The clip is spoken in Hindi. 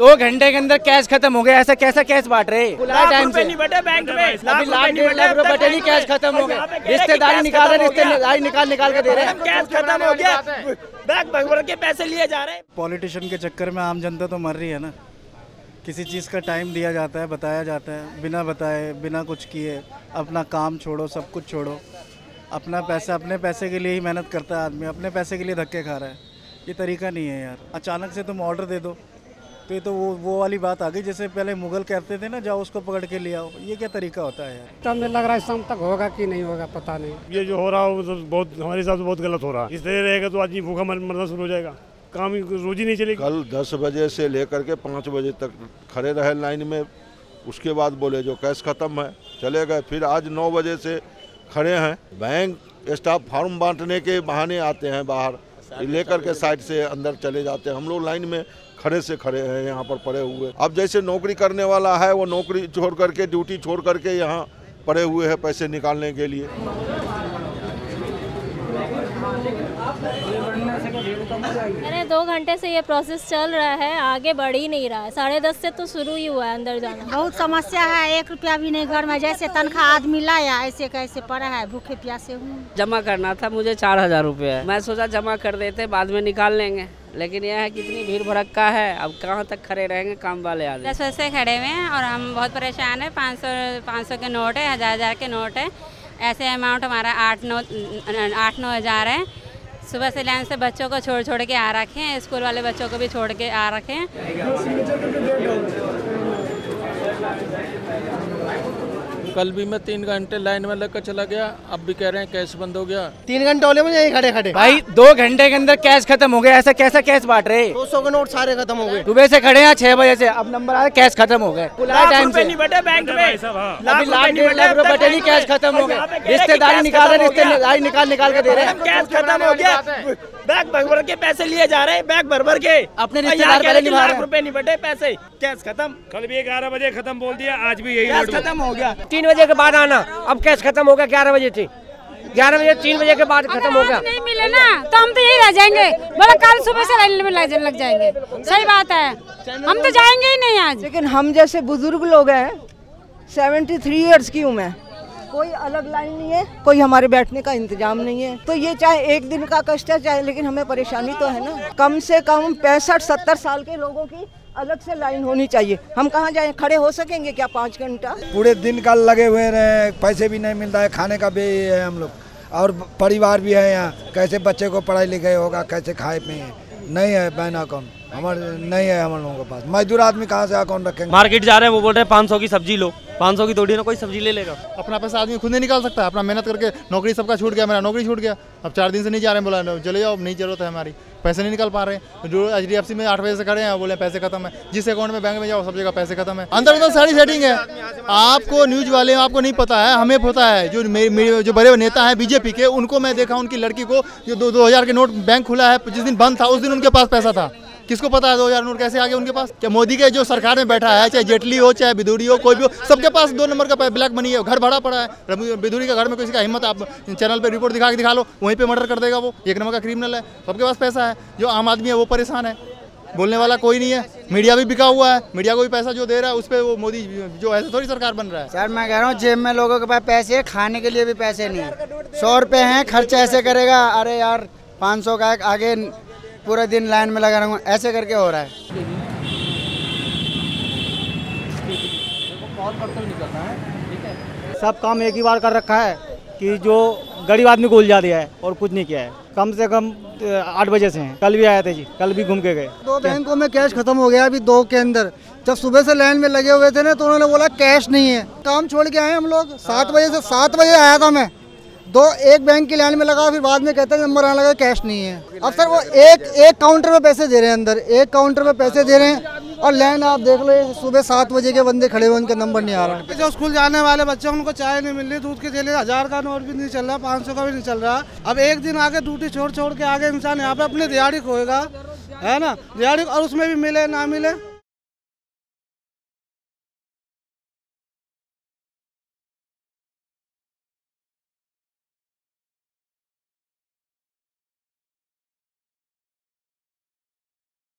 2 घंटे के अंदर कैश खत्म हो गया, ऐसा कैसा कैश बांट रहे हैं? बैंक में लाख बटे नहीं, कैश खत्म हो गया। रिश्तेदारी निकाल रहे, रिश्तेदारी निकाल कर दे रहे हैं, कैश खत्म हो गया, बैंक के पैसे लिए जा रहे हैं। पॉलिटिशियन के चक्कर में आम जनता तो मर रही है ना। किसी चीज़ का टाइम दिया जाता है, बताया जाता है, बिना बताए बिना कुछ किए। अपना काम छोड़ो, सब कुछ छोड़ो, अपना पैसा, अपने पैसे के लिए ही मेहनत करता है आदमी, अपने पैसे के लिए धक्के खा रहा है। ये तरीका नहीं है यार। अचानक से तुम ऑर्डर दे दो तो ये तो वो वाली बात आ गई, जैसे पहले मुगल कहते थे ना, जाओ उसको पकड़ के ले आओ। ये क्या तरीका होता है यार? हमें लग रहा है शाम तक होगा कि नहीं होगा, पता नहीं। ये जो हो रहा है बहुत, हमारे हिसाब से बहुत गलत हो रहा है। इस तरह रहेगा तो आदमी भूखा मरना शुरू हो जाएगा, काम रोजी नहीं चलेगी। कल 10 बजे से लेकर के 5 बजे तक खड़े रहे लाइन में, उसके बाद बोले जो कैश खत्म है, चले गए। फिर आज 9 बजे से खड़े हैं। बैंक स्टाफ फॉर्म बांटने के बहाने आते हैं बाहर, लेकर के साइड से अंदर चले जाते हैं। हम लोग लाइन में खड़े से खड़े हैं, यहाँ पर पड़े हुए। अब जैसे नौकरी करने वाला है वो नौकरी छोड़ करके, ड्यूटी छोड़ करके यहाँ पड़े हुए हैं पैसे निकालने के लिए। अरे 2 घंटे से ये प्रोसेस चल रहा है, आगे बढ़ ही नहीं रहा है। 10:30 से तो शुरू ही हुआ है अंदर जाना। बहुत समस्या है, 1 रुपया भी नहीं घर में। जैसे तनख्वाह आदमी लाया ऐसे कैसे पड़ा है, भूखे प्यासे हूँ। जमा करना था मुझे 4000 रुपये, मैं सोचा जमा कर देते बाद में निकाल लेंगे, लेकिन यह है कितनी भीड़ भड़क्का है। अब कहाँ तक खड़े रहेंगे काम वाले आदमी? 10 बजे से खड़े हुए हैं और हम बहुत परेशान है। 500 के नोट है, 1000 के नोट है, ऐसे अमाउंट हमारा 8-9 हज़ार है। सुबह से लाइन से बच्चों को छोड़ के आ रखे हैं, स्कूल वाले बच्चों को भी छोड़ के आ रखे हैं। कल भी मैं 3 घंटे लाइन में लग कर चला गया, अब भी कह रहे हैं कैश बंद हो गया। 3 घंटे हो गए यहीं खड़े खड़े। भाई 2 घंटे के अंदर कैश खत्म हो गया, ऐसा कैसा कैश बांट रहे हैं? 200 के नोट सारे खत्म हो गए। सुबह से खड़े हैं 6 बजे से, अब नंबर आया कैश खत्म हो गए। कैश खत्म हो गया, रिश्तेदारी निकाल रहे, रिश्तेदारी निकाल कर दे रहे हैं, कैश खत्म हो गया, बैंक भर के पैसे लिए जा रहे हैं, बैंक भर के अपने रिश्तेदार नहीं बटे पैसे, कैश खत्म। कल भी 11 बजे खत्म बोल दिया, आज भी यही कैश खत्म हो गया। 3 बजे के बाद आना, अब कैश खत्म हो गया। 11 बजे थी, 11 बजे 3 बजे के बाद खत्म हो गया। नहीं मिले ना तो हम तो यही रह जाएंगे, बोला कल सुबह से लाइन में लग जाएंगे। सही बात है, हम तो जाएंगे ही नहीं आज। लेकिन हम जैसे बुजुर्ग लोग हैं, 73 ईयर्स की उम्र है, कोई अलग लाइन नहीं है, कोई हमारे बैठने का इंतजाम नहीं है। तो ये चाहे एक दिन का कष्ट है चाहे, लेकिन हमें परेशानी तो है ना। कम से कम 65-70 साल के लोगों की अलग से लाइन होनी चाहिए। हम कहाँ जाएं, खड़े हो सकेंगे क्या 5 घंटा? पूरे दिन का लगे हुए रहे, पैसे भी नहीं मिलता है, खाने का भी है हम लोग, और परिवार भी है यहाँ। कैसे बच्चे को पढ़ाई लिखाई होगा, कैसे खाए पिए? नहीं है बैंक अकाउंट हमारे, नहीं है हम लोगों के पास। मजदूर आदमी कहाँ से अकाउंट रखेंगे? मार्केट जा रहे हैं, वो बोल रहे हैं 500 की सब्जी लो, 500 की थोड़ी ना कोई सब्जी ले लेगा। अपना पैसा आदमी खुद नहीं निकाल सकता, अपना मेहनत करके। नौकरी सबका छूट गया, मेरा नौकरी छूट गया। अब 4 दिन से नहीं जा रहे हैं, बोला चले जाओ, नहीं जरूरत है हमारी, पैसे नहीं निकाल पा रहे। जो HDFC में 8 बजे से खड़े हैं, बोले पैसे खत्म है। जिस अकाउंट में बैंक में जाओ सब जगह पैसे खत्म है। अंदर उधर सारी सेटिंग है। आपको न्यूज वाले आपको नहीं पता है, हमें पता है। जो बड़े नेता हैं बीजेपी के, उनको मैं देखा, उनकी लड़की को जो 2000 के नोट बैंक खुला है, जिस दिन बंद था उस दिन उनके पास पैसा था। किसको पता है 2000 नोट कैसे आ गए उनके पास? क्या मोदी के जो सरकार में बैठा है, चाहे जेटली हो चाहे बिदूरी हो, कोई भी हो, सबके पास 2 नंबर का ब्लैक मनी है। घर भरा पड़ा है। बिदूरी का घर में किसी का हिम्मत, आप चैनल पे रिपोर्ट दिखा के दिखा लो, वहीं पे मर्डर कर देगा। वो 1 नंबर का क्रिमिनल है, सबके पास पैसा है। जो आम आदमी है वो परेशान है, बोलने वाला कोई नहीं है। मीडिया भी बिका हुआ है, मीडिया को भी पैसा जो दे रहा है उस पर वो मोदी जो ऐसे थोड़ी सरकार बन रहा है। सर मैं कह रहा हूँ, जेब में लोगों के पास पैसे है, खाने के लिए भी पैसे नहीं है। 100 रुपये हैं, खर्चा ऐसे करेगा, अरे यार 500 का आगे पूरा दिन लाइन में लगा रहूँगा, ऐसे करके हो रहा है। सब काम एक ही बार कर रखा है कि जो गरीब आदमी को उलझा दिया है और कुछ नहीं किया है। कम से कम 8 बजे से हैं, कल भी आया था जी, कल भी घूम के गए। 2 बैंकों में कैश खत्म हो गया अभी 2 के अंदर। जब सुबह से लाइन में लगे हुए थे ना तो उन्होंने बोला कैश नहीं है। काम छोड़ के आए हम लोग 7 बजे से, 7 बजे आया था मैं। 1 बैंक की लाइन में लगा, फिर बाद में कहते हैं नंबर आने लगा कैश नहीं है। अब सर वो एक काउंटर पे पैसे दे रहे हैं, अंदर एक काउंटर पे पैसे दे रहे हैं, और लाइन आप देख लो सुबह 7 बजे के बंदे खड़े हुए, उनका नंबर नहीं आ रहा। जो स्कूल जाने वाले बच्चे उनको चाय नहीं मिल रही, दूध के ठेले 1000 का नोट भी नहीं चल रहा, 500 का भी नहीं चल रहा। अब एक दिन आगे ड्यूटी छोड़ के आगे इंसान यहाँ पे अपनी दिहाड़ी खोएगा, है ना, दिहाड़ी, और उसमें भी मिले ना मिले।